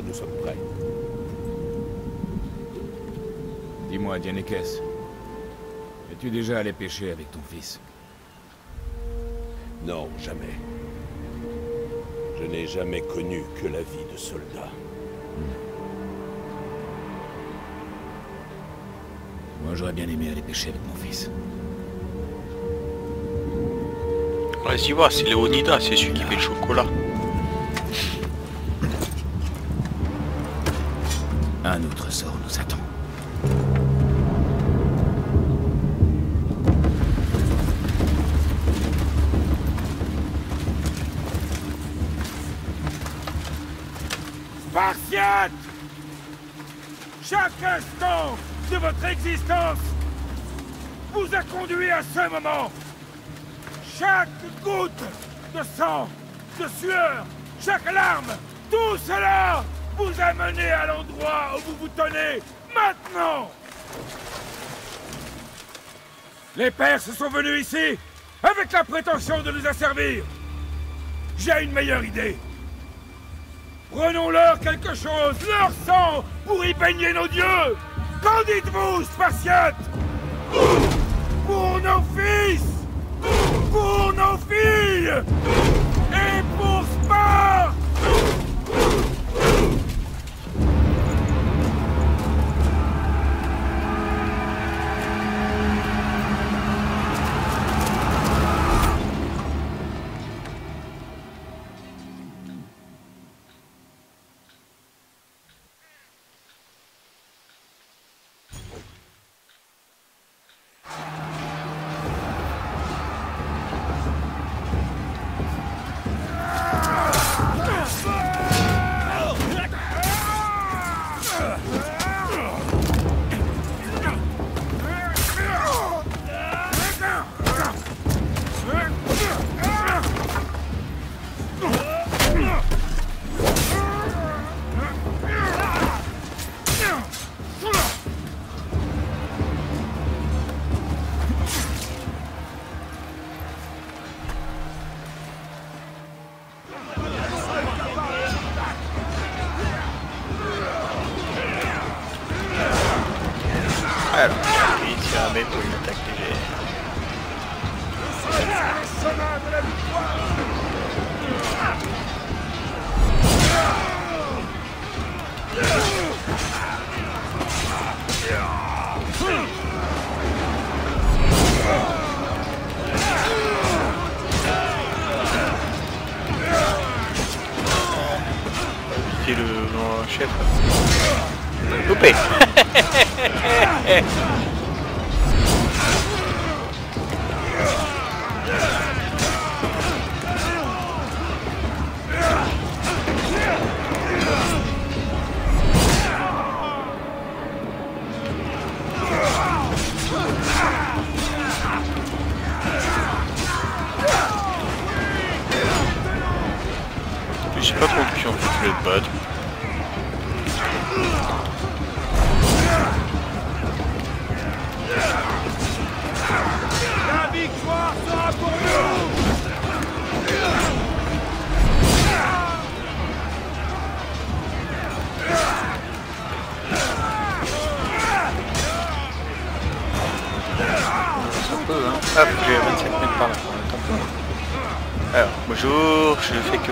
dira, nous sommes prêts. Dis-moi, Dianekès, es-tu déjà allé pêcher avec ton fils? Non, jamais. Je n'ai jamais connu que la vie de soldat. Moi, j'aurais bien aimé aller pêcher avec mon fils. Vas-y, va, c'est Léonida, c'est celui qui fait le chocolat. Un autre sort nous attend. Spartiate, chaque instant de votre existence vous a conduit à ce moment. Chaque goutte de sang, de sueur, chaque larme, tout cela vous a mené à l'endroit où vous vous tenez maintenant. Les Perses sont venus ici avec la prétention de nous asservir. J'ai une meilleure idée. Prenons-leur quelque chose, leur sang, pour y baigner nos dieux. Qu'en dites-vous, Spartiates? Pour nos fils, pour nos filles et pour Sparte.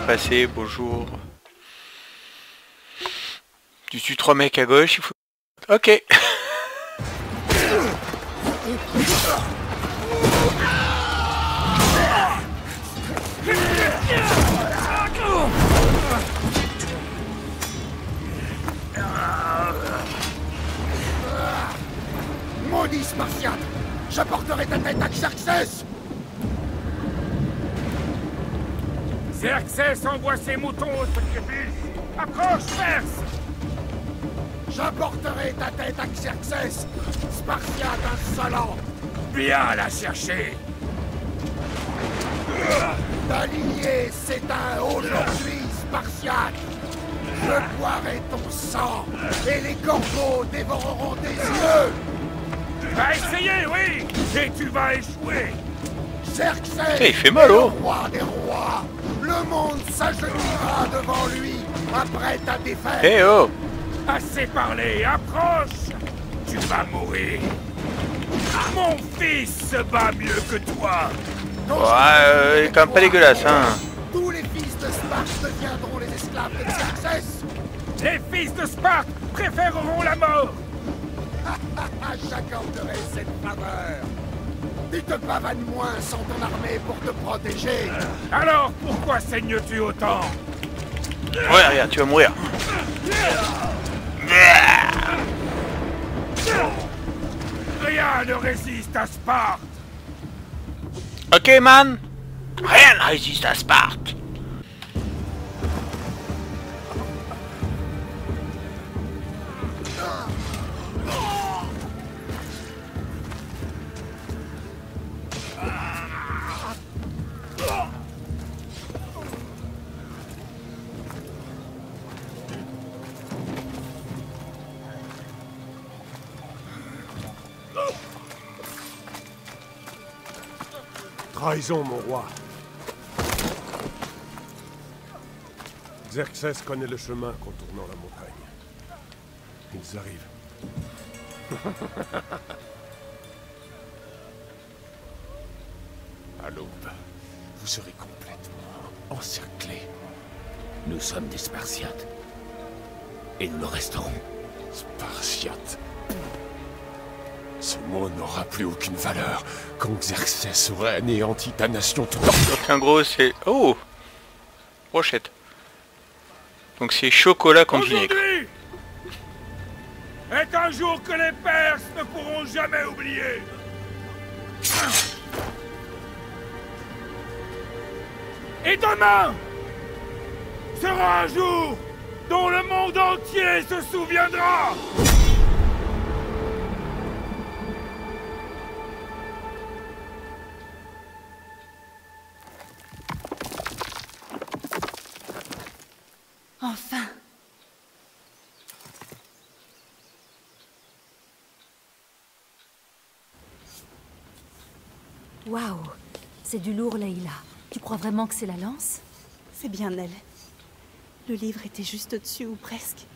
Passer, bonjour. Tu tues 3 mecs à gauche, il faut... Ok. Maudit Spartiate, j'apporterai ta tête à Xerxès. Xerxès envoie ses moutons au sacrifice. Approche, Perse! J'apporterai ta tête à Xerxès, Spartiate insolent! Bien la chercher! Ta lignée s'éteint aujourd'hui, Spartiate! Je boirai ton sang, et les corbeaux dévoreront tes yeux! Tu vas essayer, oui! Et tu vas échouer! Xerxès, il fait mal, oh, le roi des rois! Le monde s'agenouillera devant lui pas prêt à défaire. Eh oh! Assez parlé, approche! Tu vas mourir! Mon fils se bat mieux que toi! Donc, il est quand même pas dégueulasse, hein! Tous les fils de Sparte deviendront les esclaves de Xerxès! Les fils de Sparte préféreront la mort! J'accorderai cette faveur! Tu te pavanes moins sans ton armée pour te protéger! Alors pourquoi saignes-tu autant? Ouais, regarde, tu vas mourir! Rien ne résiste à Sparte! Ok, man! Rien ne résiste à Sparte! Trahison, mon roi. Xerxès connaît le chemin contournant la montagne. Ils arrivent. À l'aube, vous serez complètement encerclés. Nous sommes des Spartiates. Et nous le resterons. Spartiates. Ce mot n'aura plus aucune valeur quand Xerxès aura anéanti ta nation tout entière. En gros, c'est... Oh Rochette. Donc c'est chocolat contre vinaigre. Aujourd'hui est un jour que les Perses ne pourront jamais oublier. Et demain sera un jour dont le monde entier se souviendra. Waouh, c'est du lourd, Leïla. Tu crois vraiment que c'est la lance? C'est bien elle. Le livre était juste au-dessus, ou presque.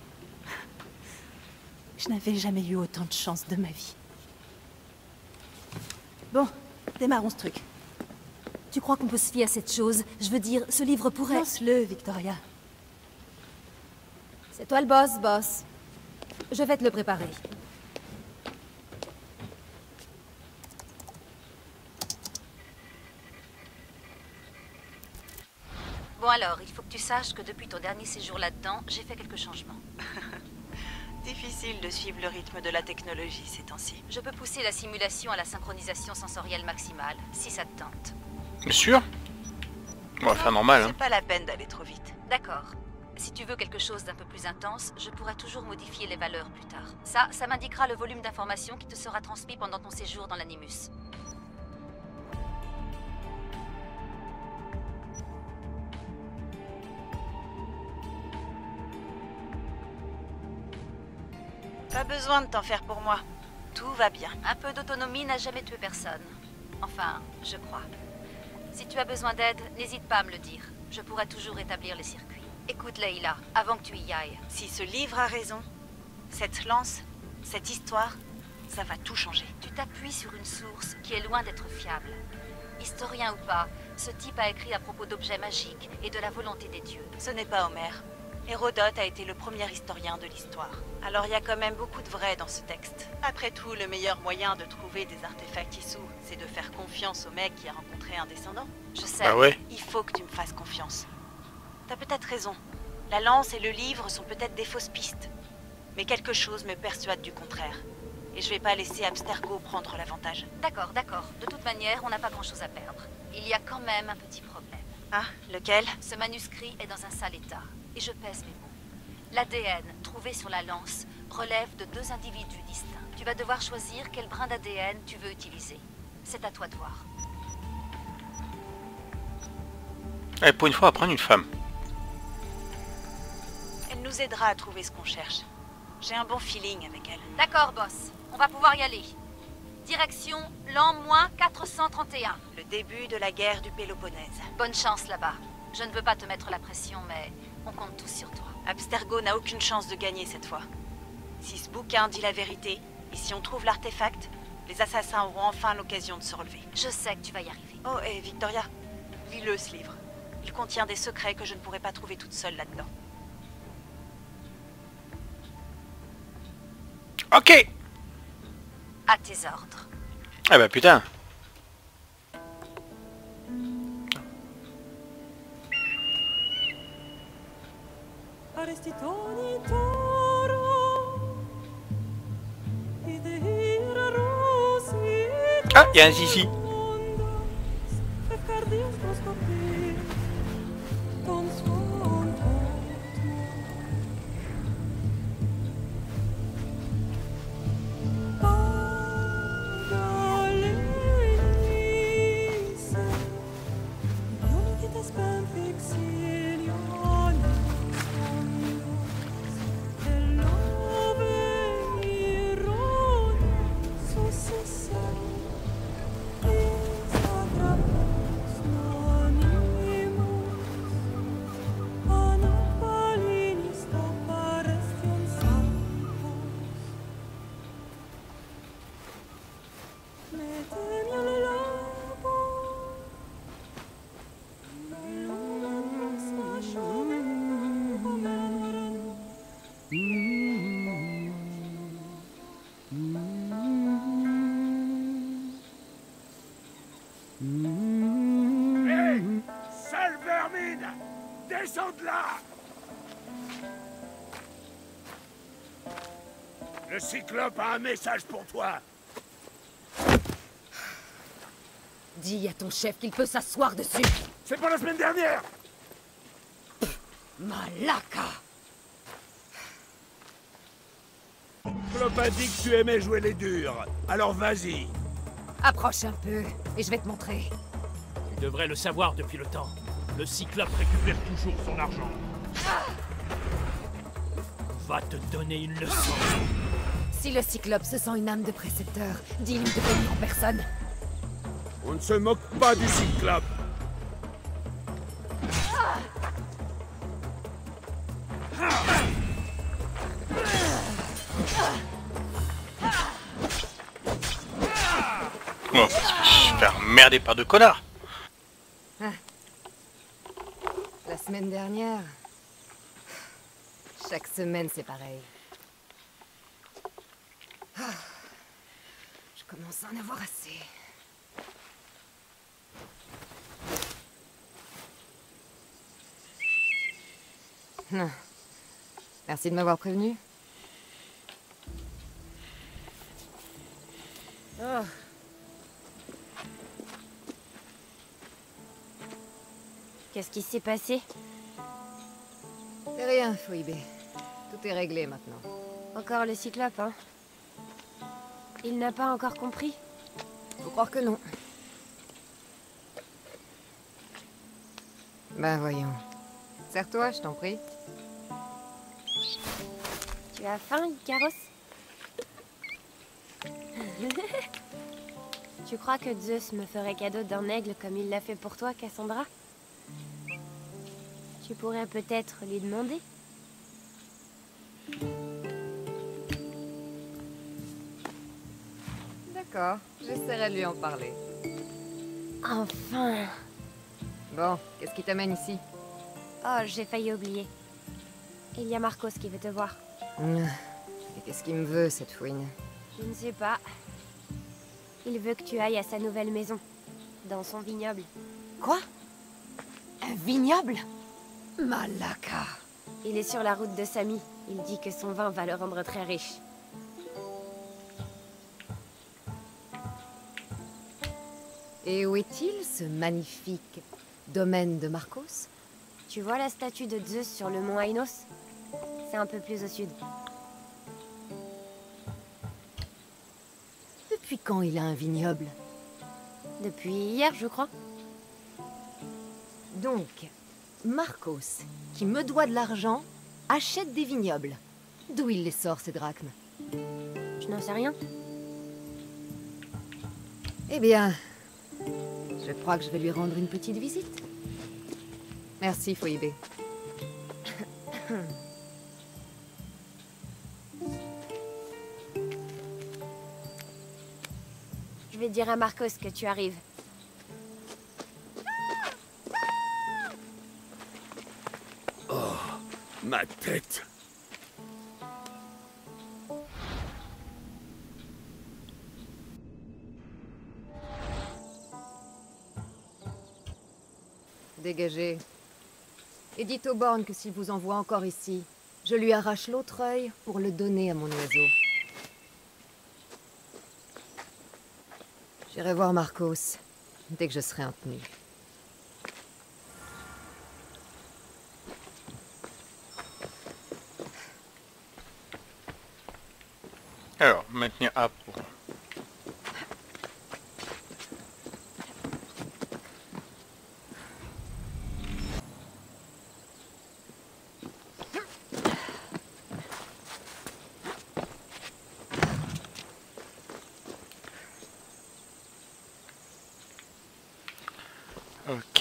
Je n'avais jamais eu autant de chance de ma vie. Bon, démarrons ce truc. Tu crois qu'on peut se fier à cette chose? Je veux dire, ce livre pourrait... Lance-le, Victoria. C'est toi le boss, boss. Je vais te le préparer. Bon alors, il faut que tu saches que depuis ton dernier séjour là-dedans, j'ai fait quelques changements. Difficile de suivre le rythme de la technologie ces temps-ci. Je peux pousser la simulation à la synchronisation sensorielle maximale, si ça te tente. Bien sûr. On va faire normal. C'est pas la peine d'aller trop vite. D'accord. Si tu veux quelque chose d'un peu plus intense, je pourrais toujours modifier les valeurs plus tard. Ça m'indiquera le volume d'informations qui te sera transmis pendant ton séjour dans l'Animus. Pas besoin de t'en faire pour moi. Tout va bien. Un peu d'autonomie n'a jamais tué personne. Enfin, je crois. Si tu as besoin d'aide, n'hésite pas à me le dire. Je pourrai toujours établir les circuits. Écoute, Leïla, avant que tu y ailles. Si ce livre a raison, cette lance, cette histoire, ça va tout changer. Tu t'appuies sur une source qui est loin d'être fiable. Historien ou pas, ce type a écrit à propos d'objets magiques et de la volonté des dieux. Ce n'est pas Homère. Hérodote a été le premier historien de l'histoire. Alors il y a quand même beaucoup de vrai dans ce texte. Après tout, le meilleur moyen de trouver des artefacts issus, c'est de faire confiance au mec qui a rencontré un descendant. Je sais, ah ouais. Il faut que tu me fasses confiance. T'as peut-être raison. La lance et le livre sont peut-être des fausses pistes. Mais quelque chose me persuade du contraire. Et je vais pas laisser Abstergo prendre l'avantage. D'accord, d'accord. De toute manière, on n'a pas grand-chose à perdre. Il y a quand même un petit problème. Ah, lequel? Ce manuscrit est dans un sale état. Et je pèse mes mots. L'ADN trouvé sur la lance relève de deux individus distincts. Tu vas devoir choisir quel brin d'ADN tu veux utiliser. C'est à toi de voir. Et pour une fois, prendre une femme. Elle nous aidera à trouver ce qu'on cherche. J'ai un bon feeling avec elle. D'accord, boss. On va pouvoir y aller. Direction l'an -431. Le début de la guerre du Péloponnèse. Bonne chance là-bas. Je ne veux pas te mettre la pression, mais On compte tous sur toi. Abstergo n'a aucune chance de gagner cette fois. Si ce bouquin dit la vérité, et si on trouve l'artefact, les assassins auront enfin l'occasion de se relever. Je sais que tu vas y arriver. Oh, et Victoria, lis-le ce livre. Il contient des secrets que je ne pourrais pas trouver toute seule là-dedans. Ok. À tes ordres. Ah bah putain. Ah, il y a un zizi. Le cyclope a un message pour toi. Dis à ton chef qu'il peut s'asseoir dessus. C'est pas la semaine dernière. Malaka. Clop a dit que tu aimais jouer les durs. Alors vas-y. Approche un peu et je vais te montrer. Tu devrais le savoir depuis le temps. Le cyclope récupère toujours son argent. On va te donner une leçon. Si le cyclope se sent une âme de précepteur, dis-lui de venir en personne. On ne se moque pas du cyclope. Oh, je vais faire merder par deux connards. La semaine dernière... Chaque semaine, c'est pareil. Oh, je commence à en avoir assez. Merci de m'avoir prévenu. Oh. Qu'est-ce qui s'est passé? C'est rien, Phoibé. Tout est réglé maintenant. Encore le cyclope, hein? Il n'a pas encore compris? Faut croire que non. Ben voyons. Serre-toi, je t'en prie. Tu as faim, Icaros? Tu crois que Zeus me ferait cadeau d'un aigle comme il l'a fait pour toi, Cassandra? Tu pourrais peut-être lui demander? D'accord, j'essaierai de lui en parler. Enfin! Bon, qu'est-ce qui t'amène ici? Oh, j'ai failli oublier. Il y a Marcos qui veut te voir. Et qu'est-ce qu'il me veut, cette fouine? Je ne sais pas. Il veut que tu ailles à sa nouvelle maison. Dans son vignoble. Quoi? Un vignoble? Malaka! Il est sur la route de Sami. Il dit que son vin va le rendre très riche. Et où est-il, ce magnifique domaine de Marcos? Tu vois la statue de Zeus sur le mont Ainos? C'est un peu plus au sud. Depuis quand il a un vignoble? Depuis hier, je crois. Donc, Marcos, qui me doit de l'argent, achète des vignobles. D'où il les sort, ces drachmes? Je n'en sais rien. Eh bien... je crois que je vais lui rendre une petite visite. Merci, Phoibé. vais dire à Marcos que tu arrives. Oh, ma tête! Dégagez. Et dites aux bornes que s'il vous envoie encore ici, je lui arrache l'autre œil pour le donner à mon oiseau. J'irai voir Marcos dès que je serai retenu. Alors, maintenir A pour...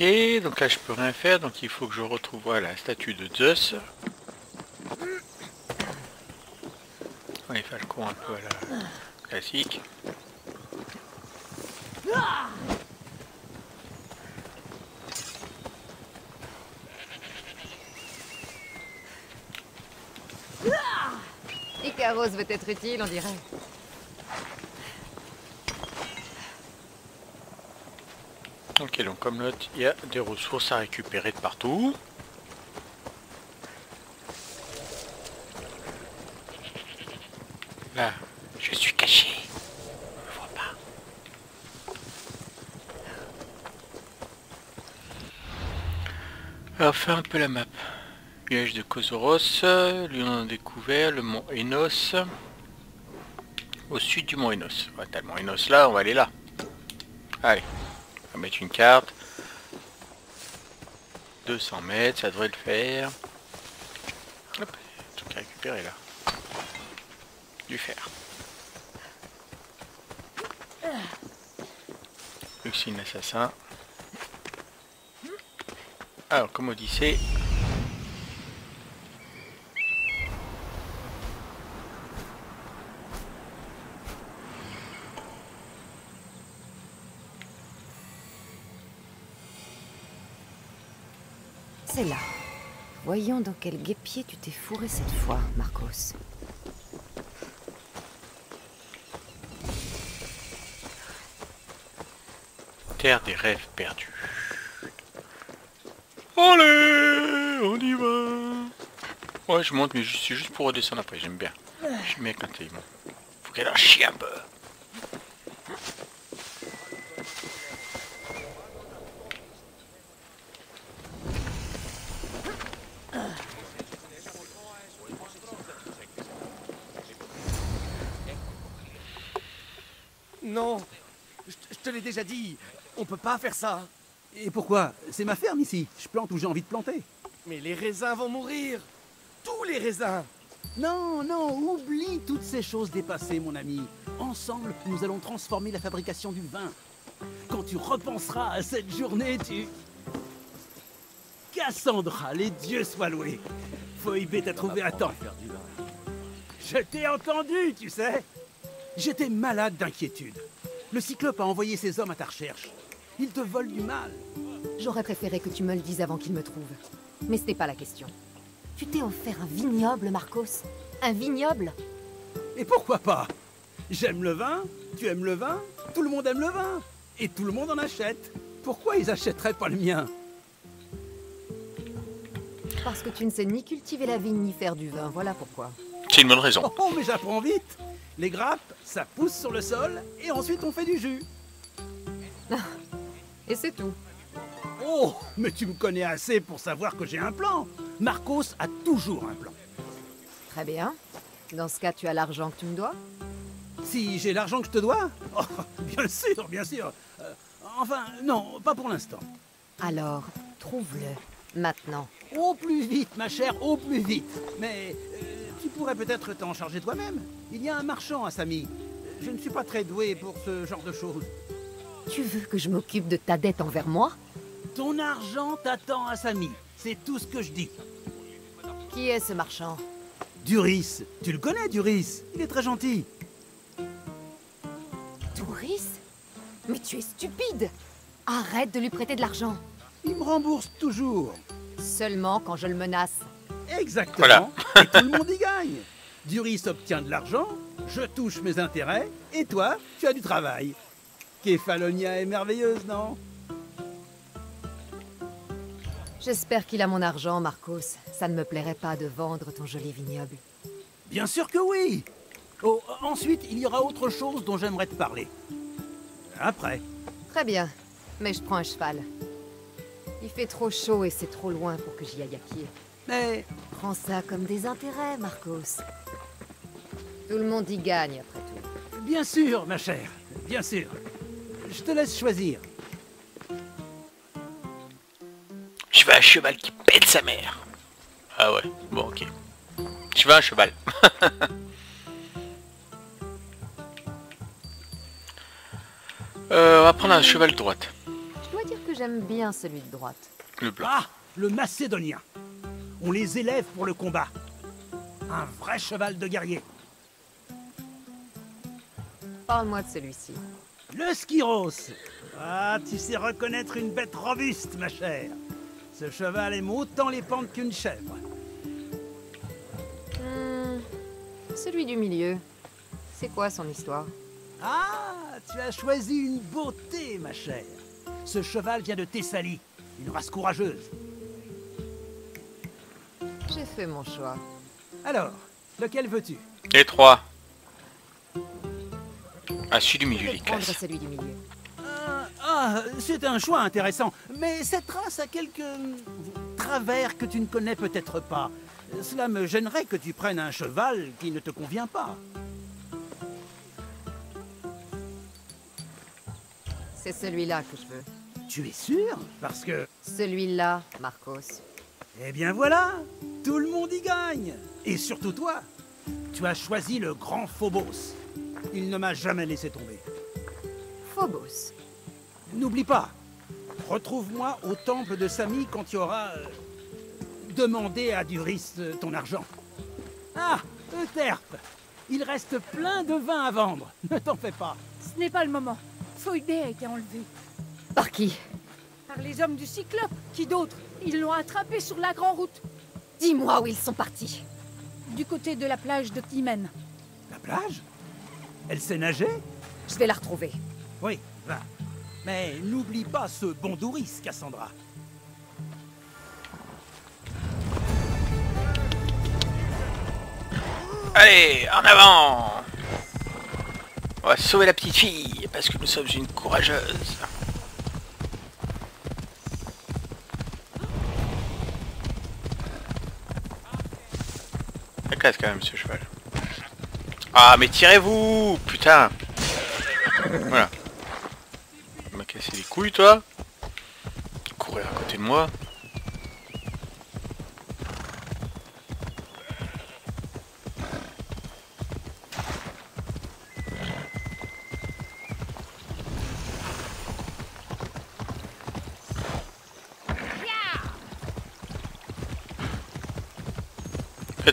Ok, donc là je peux rien faire, donc il faut que je retrouve la statue de Zeus. On va faire le con un peu à la classique. Icaros veut être utile, on dirait. Ok, donc comme note, il y a des ressources à récupérer de partout. Là, je suis caché. On ne me voit pas. Alors, faire un peu la map. Nuage de Kozoros, lui on a découvert le mont Ainos. Au sud du mont Ainos. Ouais, t'as le mont Ainos là, on va aller là. Allez. On va mettre une carte. 200 mètres, ça devrait le faire. Hop, tout à récupérer là. Du fer. Luxine assassin. Alors, comme Odyssée. Là. Voyons dans quel guêpier tu t'es fourré cette fois, Marcos. Terre des rêves perdus. Allez, on y va. Ouais, je monte, mais c'est juste pour redescendre après, j'aime bien. J'aime bien quand il monte. Faut qu'elle en chie un peu. Déjà dit, on peut pas faire ça. Et pourquoi? C'est ma ferme ici. Je plante où j'ai envie de planter. Mais les raisins vont mourir. Tous les raisins. Non, non, oublie toutes ces choses dépassées, mon ami. Ensemble, nous allons transformer la fabrication du vin. Quand tu repenseras à cette journée, tu... Cassandra, les dieux soient loués. Phoibé t'a trouvé à temps. Je t'ai entendu, tu sais. J'étais malade d'inquiétude. Le cyclope a envoyé ses hommes à ta recherche. Ils te volent du mal. J'aurais préféré que tu me le dises avant qu'ils me trouvent. Mais ce n'est pas la question. Tu t'es offert un vignoble, Marcos. Un vignoble. Et pourquoi pas? J'aime le vin, tu aimes le vin, tout le monde aime le vin. Et tout le monde en achète. Pourquoi ils achèteraient pas le mien? Parce que tu ne sais ni cultiver la vigne ni faire du vin, voilà pourquoi. C'est une bonne raison. Oh, mais j'apprends vite. Les grappes, ça pousse sur le sol, et ensuite on fait du jus. Et c'est tout. Oh, mais tu me connais assez pour savoir que j'ai un plan. Marcos a toujours un plan. Très bien. Dans ce cas, tu as l'argent que tu me dois? Si j'ai l'argent que je te dois? Oh, bien sûr, bien sûr. Enfin, non, pas pour l'instant. Alors, trouve-le, maintenant. Au plus vite, ma chère, au plus vite. Mais... tu pourrais peut-être t'en charger toi-même. Il y a un marchand à Sami. Je ne suis pas très doué pour ce genre de choses. Tu veux que je m'occupe de ta dette envers moi? Ton argent t'attend à Sami. C'est tout ce que je dis. Qui est ce marchand? Duris. Tu le connais, Duris. Il est très gentil. Duris? Mais tu es stupide! Arrête de lui prêter de l'argent. Il me rembourse toujours. Seulement quand je le menace. Exactement. Voilà. Et tout le monde y gagne. Duris obtient de l'argent, je touche mes intérêts, et toi, tu as du travail. Kephalonia est merveilleuse, non? J'espère qu'il a mon argent, Marcos. Ça ne me plairait pas de vendre ton joli vignoble. Bien sûr que oui. Oh, ensuite, il y aura autre chose dont j'aimerais te parler. Après. Très bien, mais je prends un cheval. Il fait trop chaud et c'est trop loin pour que j'y aille à pied. Mais... prends ça comme des intérêts, Marcos. Tout le monde y gagne, après tout. Bien sûr, ma chère, bien sûr. Je te laisse choisir. Je veux un cheval qui pète sa mère. Ah ouais, bon, ok. Je veux un cheval. On va prendre un cheval de droite. Je dois dire que j'aime bien celui de droite. Le blanc. Ah, le macédonien. On les élève pour le combat. Un vrai cheval de guerrier. Parle-moi de celui-ci. Le Skyros. Ah, tu sais reconnaître une bête robuste, ma chère. Ce cheval aime autant les pentes qu'une chèvre. Celui du milieu. C'est quoi son histoire? Ah, tu as choisi une beauté, ma chère. Ce cheval vient de Thessalie, une race courageuse. J'ai fait mon choix. Alors, lequel veux-tu? Les trois. Ah, celui du milieu, les classes. Celui du milieu. Ah, c'est un choix intéressant, mais cette race a quelques travers que tu ne connais peut-être pas. Cela me gênerait que tu prennes un cheval qui ne te convient pas. C'est celui-là que je veux. Tu es sûr? Parce que... celui-là, Marcos. Eh bien voilà, tout le monde y gagne. Et surtout toi. Tu as choisi le grand Phobos. Il ne m'a jamais laissé tomber. Phobos. N'oublie pas, retrouve-moi au temple de Sami quand tu auras... demandé à Duris ton argent. Ah, Euterpe. Il reste plein de vin à vendre. Ne t'en fais pas. Ce n'est pas le moment. Phoibé a été enlevé. Par qui? Par les hommes du Cyclope. Qui d'autre? Ils l'ont attrapé sur la grande route. Dis-moi où ils sont partis. Du côté de la plage de Timène. La plage? Elle sait nager? Je vais la retrouver. Oui, va. Mais n'oublie pas ce bon Duris, Cassandra. Allez, en avant! On va sauver la petite fille, parce que nous sommes une courageuse. Ça casse quand même ce cheval. Ah mais tirez-vous! Putain! Voilà. Tu m'as cassé les couilles toi! Courir à côté de moi.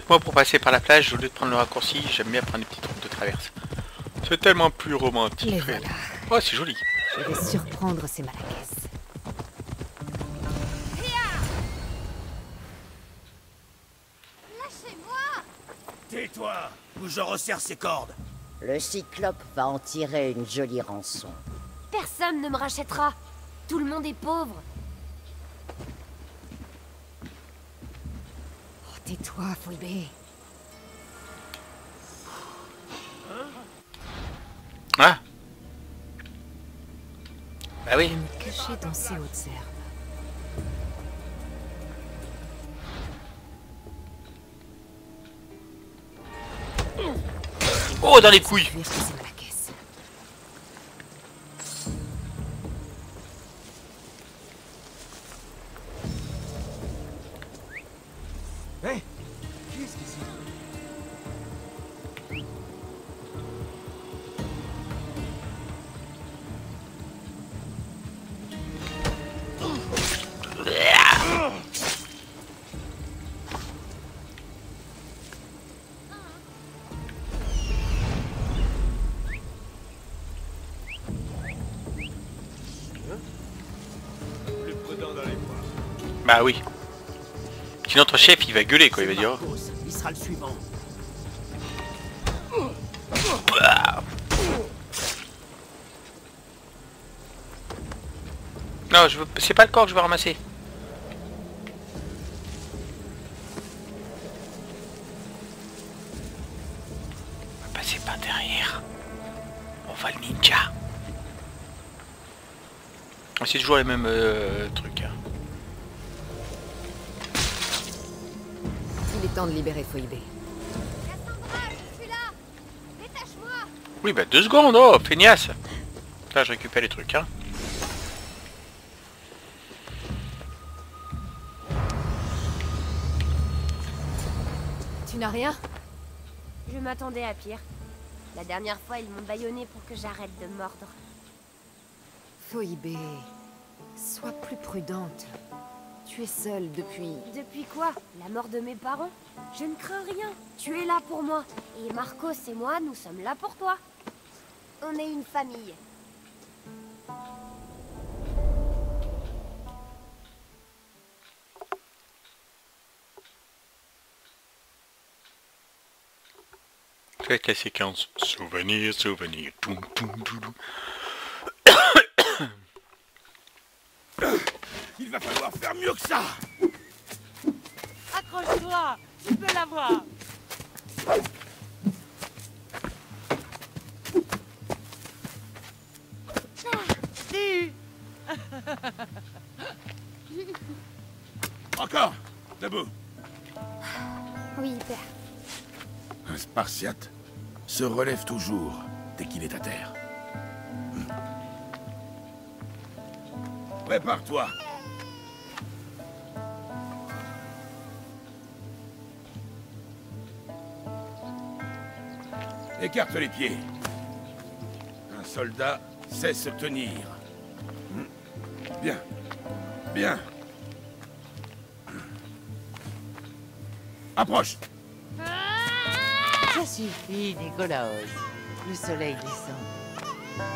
Moi pour passer par la plage, au lieu de prendre le raccourci, j'aime bien prendre une petite route de traverse. C'est tellement plus romantique. Les voilà. Oh, c'est joli. Je vais surprendre ces malacasses. Lâchez-moi! Tais-toi, ou je resserre ses cordes. Le Cyclope va en tirer une jolie rançon. Personne ne me rachètera. Tout le monde est pauvre. Tais-toi, Phoibé. Ah. Bah oui. Je vais me cacher dans ces hautes herbes. Oh, dans les couilles. Bah oui. Sinon notre chef il va gueuler quoi, il va dire. Oh. Il sera le suivant. Bah. Non, je veux... c'est pas le corps que je vais ramasser. On va passer par derrière. On va le ninja. C'est toujours les mêmes trucs. Hein. Il est temps de libérer Phoibé. Cassandra, je suis là. Détache-moi. Oui, bah 2 secondes, oh, feignasse. Là, je récupère les trucs, hein. Tu n'as rien? Je m'attendais à pire. La dernière fois, ils m'ont bâillonné pour que j'arrête de mordre. Phoibé, sois plus prudente. Tu es seule depuis... Depuis quoi? La mort de mes parents? Je ne crains rien. Tu es là pour moi. Et Marcos et moi, nous sommes là pour toi. On est une famille. Faites la séquence. Souvenir, souvenir. Toum, toum, toum, toum. Il va falloir faire mieux que ça. Accroche-toi, tu peux l'avoir. Encore, debout. Oui, père. Un Spartiate se relève toujours dès qu'il est à terre. Prépare-toi. Écarte les pieds. Un soldat sait se tenir. Bien. Bien. Approche. Ça suffit, Nicolas. Le soleil descend.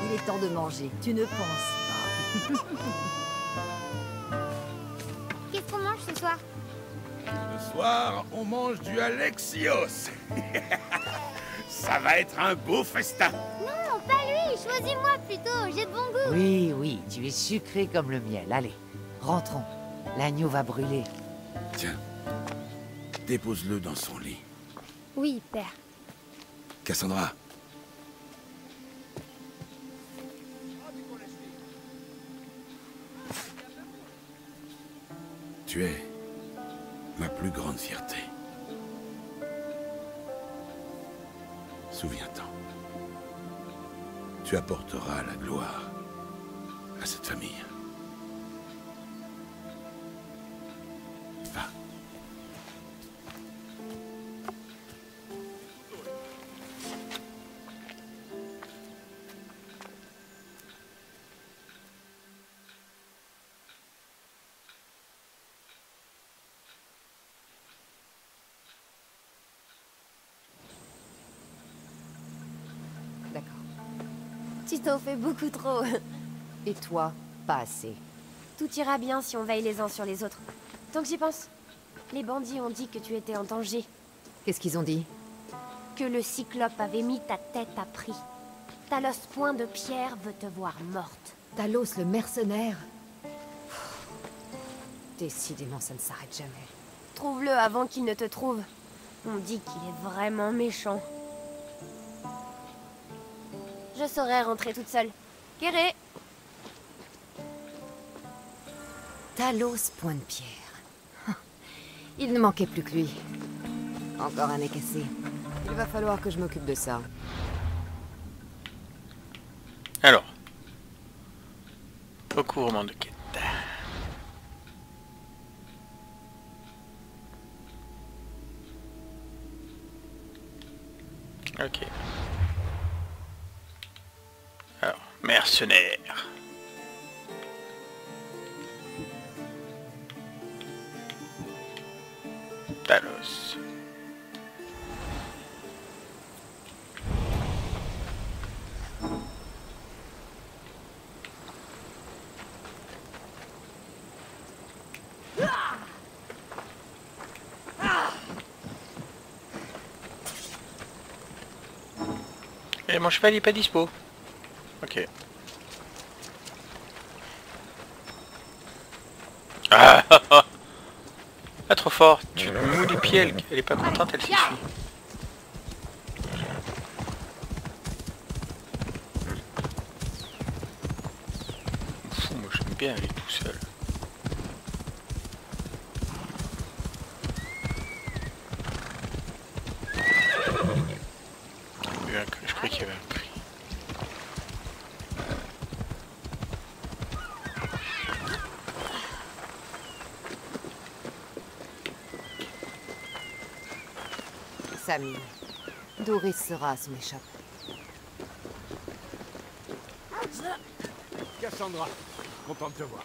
Il est temps de manger. Tu ne penses pas. Qu'est-ce qu'on mange ce soir? Ce soir, on mange du Alexios. Ça va être un beau festin. Non, pas lui. Choisis-moi plutôt. J'ai de bon goût. Oui, oui. Tu es sucré comme le miel. Allez, rentrons. L'agneau va brûler. Tiens, dépose-le dans son lit. Oui, père. Cassandra. Tu es ma plus grande fierté. Souviens-t'en. Tu apporteras la gloire à cette famille. Va. Tu t'en fais beaucoup trop. Et toi, pas assez. Tout ira bien si on veille les uns sur les autres. Tant que j'y pense, les bandits ont dit que tu étais en danger. Qu'est-ce qu'ils ont dit? Que le cyclope avait mis ta tête à prix. Talos, point de pierre, veut te voir morte. Talos, le mercenaire? Décidément, ça ne s'arrête jamais. Trouve-le avant qu'il ne te trouve. On dit qu'il est vraiment méchant. Je saurais rentrer toute seule. Guéré. Talos, point de pierre. Il ne manquait plus que lui. Encore un nez cassé. Il va falloir que je m'occupe de ça. Alors. Recouvrement de quête. Ok. Mercenaire. Talos. Ah! Et mon cheval n'est pas dispo. Ok. Ah, ah trop fort. Tu te mouilles les pieds, elle est pas contente, elle s'y suit. Fou, moi j'aime bien aller tout seul. Je croyais qu'il y avait un prix. Sami, Duris sera à son échappe. Cassandra, content de te voir.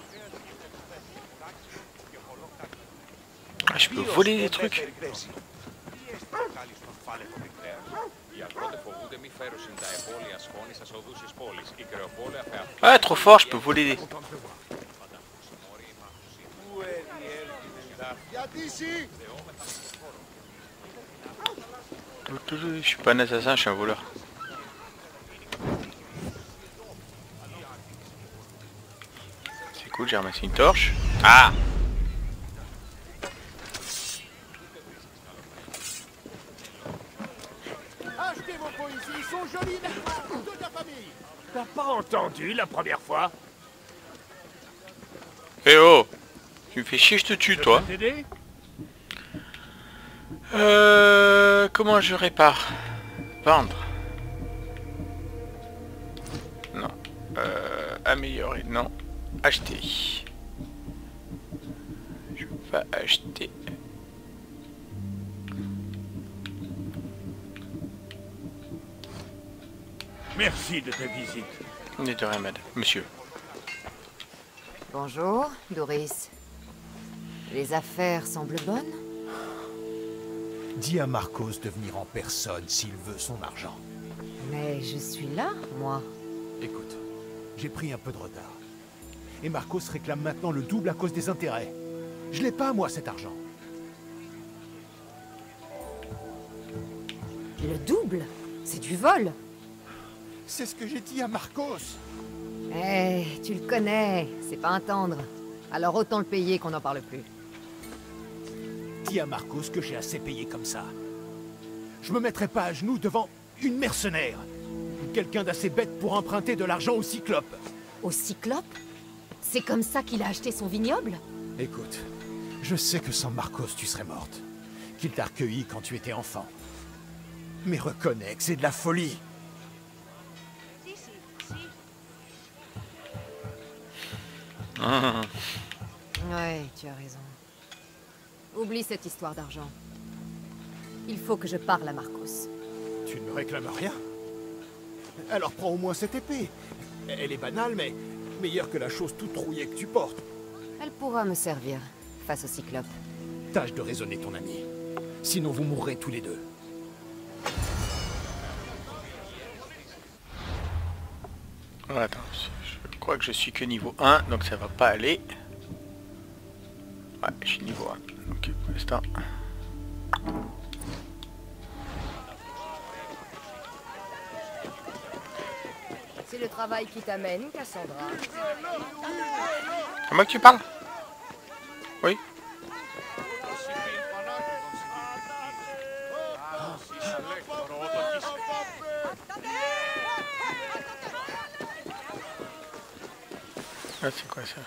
Ah, je peux voler des trucs. Ah, trop fort, je peux voler des... Je suis pas un assassin, je suis un voleur. C'est cool, j'ai ramassé une torche. Ah! T'as pas entendu la première fois? Eh hey oh! Tu me fais chier, je te tue, toi. Comment je répare? Vendre. Non. Améliorer. Non. Acheter. Je peux pas acheter. Merci de ta visite. On est de rien, madame. Monsieur. Bonjour, Duris. Les affaires semblent bonnes? Dis à Marcos de venir en personne s'il veut son argent. Mais je suis là, moi. Écoute, j'ai pris un peu de retard. Et Marcos réclame maintenant le double à cause des intérêts. Je l'ai pas, moi, cet argent. Le double? C'est du vol? C'est ce que j'ai dit à Marcos. Eh, hey, tu le connais, c'est pas un tendre. Alors autant le payer qu'on n'en parle plus. Dis à Marcos que j'ai assez payé comme ça. Je me mettrai pas à genoux devant une mercenaire. Quelqu'un d'assez bête pour emprunter de l'argent au cyclope. Au cyclope? C'est comme ça qu'il a acheté son vignoble? Écoute, je sais que sans Marcos tu serais morte. Qu'il t'a recueillie quand tu étais enfant. Mais reconnais que c'est de la folie. Ouais, tu as raison. Oublie cette histoire d'argent. Il faut que je parle à Marcos. Tu ne me réclames rien? Alors prends au moins cette épée. Elle est banale, mais meilleure que la chose toute rouillée que tu portes. Elle pourra me servir, face au cyclope. Tâche de raisonner ton ami. Sinon vous mourrez tous les deux. Oh, attends, je crois que je suis que niveau 1, donc ça va pas aller. Ouais, je suis niveau 1. Ok, pour l'instant. C'est le travail qui t'amène, Cassandra. C'est moi que tu parles? Oui. Ah, c'est quoi ça?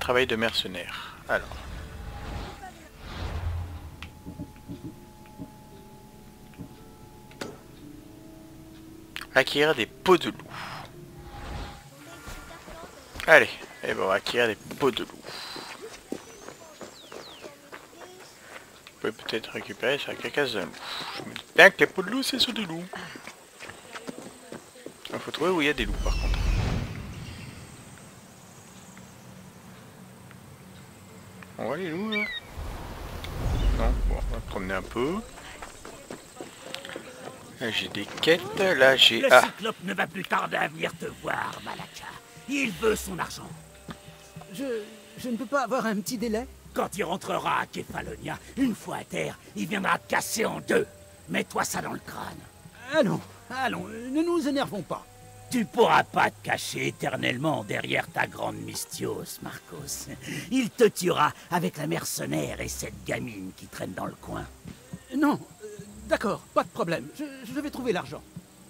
Travail de mercenaire. Alors. Acquérir des peaux de loup. Allez, et bon, acquérir des peaux de loup. Vous pouvez peut-être récupérer sur la carcasse d'un loup. Je me dis bien que les peaux de loup, c'est ceux de loup. Il faut trouver où il y a des loups par contre. On voit les loups là? Non, bon, va promener un peu. Là j'ai des quêtes, là j'ai... Le cyclope ne va plus tarder à venir te voir, Malaka. Il veut son argent. Je ne peux pas avoir un petit délai? Quand il rentrera à Kephalonia, une fois à terre, il viendra te casser en deux. Mets-toi ça dans le crâne. Allons, allons, ne nous énervons pas. Tu pourras pas te cacher éternellement derrière ta grande Mystios, Marcos. Il te tuera avec la mercenaire et cette gamine qui traîne dans le coin. Non, d'accord, pas de problème. Je vais trouver l'argent.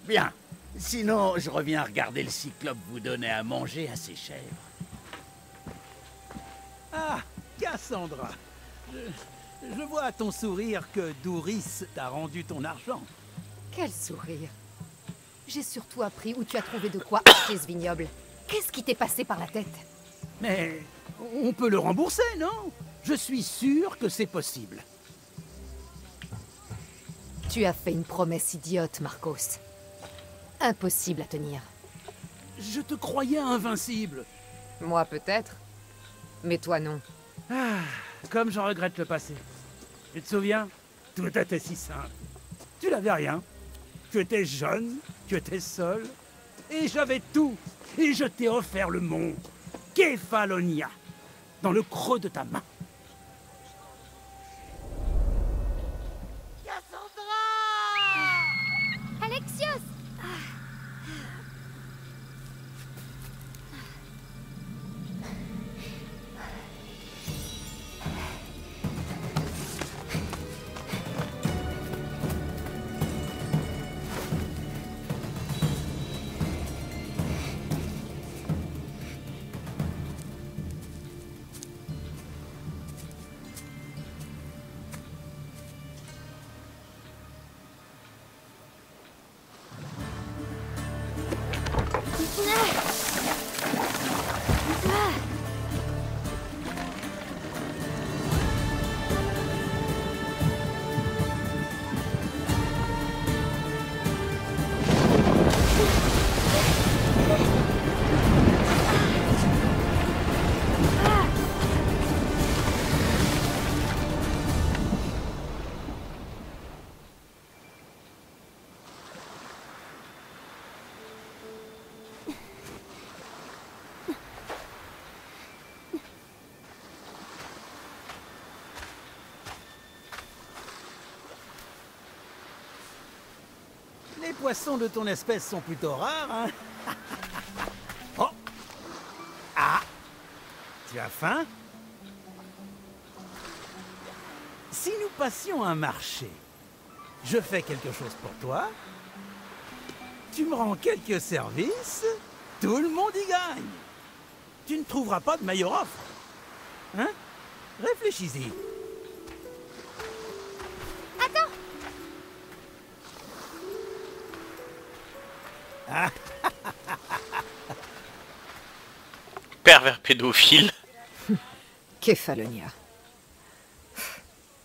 Bien. Sinon, je reviens regarder le cyclope vous donner à manger à ses chèvres. Ah, Cassandra. Je vois à ton sourire que Duris t'a rendu ton argent. Quel sourire! J'ai surtout appris où tu as trouvé de quoi acheter ce vignoble. Qu'est-ce qui t'est passé par la tête? Mais on peut le rembourser, non? Je suis sûr que c'est possible. Tu as fait une promesse idiote, Marcos. Impossible à tenir. Je te croyais invincible. Moi peut-être, mais toi non. Ah, comme j'en regrette le passé. Tu te souviens? Tout était si simple. Tu n'avais rien. Tu étais jeune, tu étais seul, et j'avais tout. Et je t'ai offert le monde, Kephalonia, dans le creux de ta main. Cassandra! Alexios! Les poissons de ton espèce sont plutôt rares, hein? Oh! Ah! Tu as faim? Si nous passions un marché, je fais quelque chose pour toi, tu me rends quelques services, tout le monde y gagne. Tu ne trouveras pas de meilleure offre. Hein? Réfléchis-y. Pervers pédophile. Kephalonia.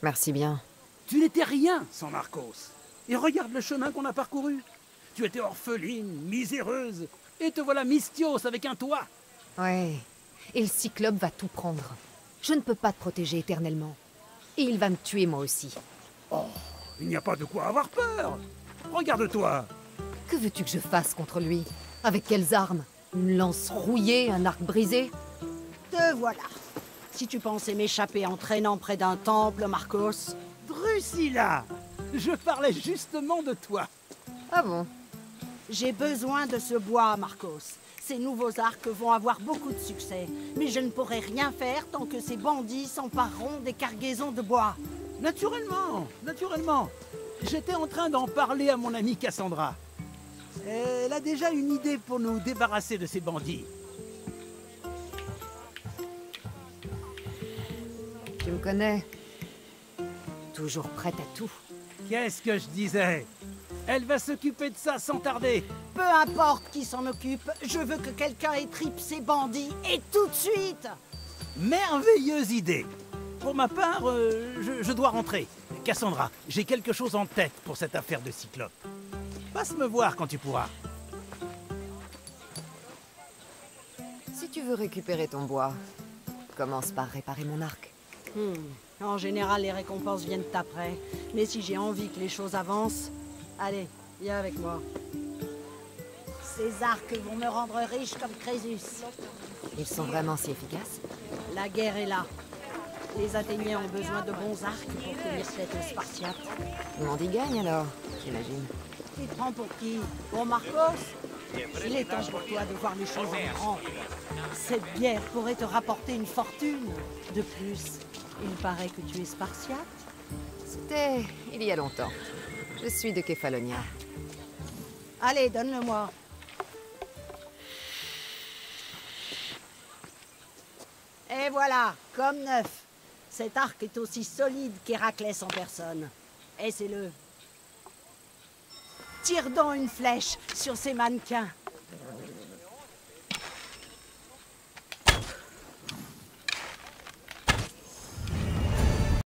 Merci bien. Tu n'étais rien sans Marcos. Et regarde le chemin qu'on a parcouru. Tu étais orpheline, miséreuse, et te voilà Mystios avec un toit. Ouais, et le cyclope va tout prendre. Je ne peux pas te protéger éternellement. Et il va me tuer moi aussi. Oh, il n'y a pas de quoi avoir peur. Regarde-toi. Que veux-tu que je fasse contre lui? Avec quelles armes? Une lance rouillée, un arc brisé? Te voilà. Si tu pensais m'échapper en traînant près d'un temple, Marcos... Drusilla! Je parlais justement de toi. Ah bon? J'ai besoin de ce bois, Marcos. Ces nouveaux arcs vont avoir beaucoup de succès. Mais je ne pourrai rien faire tant que ces bandits s'empareront des cargaisons de bois. Naturellement, naturellement. J'étais en train d'en parler à mon amie Cassandra. Elle a déjà une idée pour nous débarrasser de ces bandits. Tu me connais. Toujours prête à tout. Qu'est-ce que je disais? Elle va s'occuper de ça sans tarder. Peu importe qui s'en occupe, je veux que quelqu'un étripe ces bandits, et tout de suite. Merveilleuse idée. Pour ma part, je dois rentrer. Cassandra, j'ai quelque chose en tête pour cette affaire de cyclope. Passe me voir quand tu pourras. Si tu veux récupérer ton bois, commence par réparer mon arc. En général, les récompenses viennent après. Mais si j'ai envie que les choses avancent, allez, viens avec moi. Ces arcs vont me rendre riche comme Crésus. Ils sont vraiment si efficaces? La guerre est là. Les Athéniens ont besoin de bons arcs pour tenir tête aux Spartiates. On y gagne alors, j'imagine. Tu te prends pour qui? Pour Marcos? Il est temps pour toi de voir les choses en grand. Cette bière pourrait te rapporter une fortune. De plus, il paraît que tu es Spartiate. C'était il y a longtemps. Je suis de Kephalonia. Allez, donne-le-moi. Et voilà, comme neuf. Cet arc est aussi solide qu'Héraclès en personne. Essaie-le. Tire donc une flèche sur ces mannequins.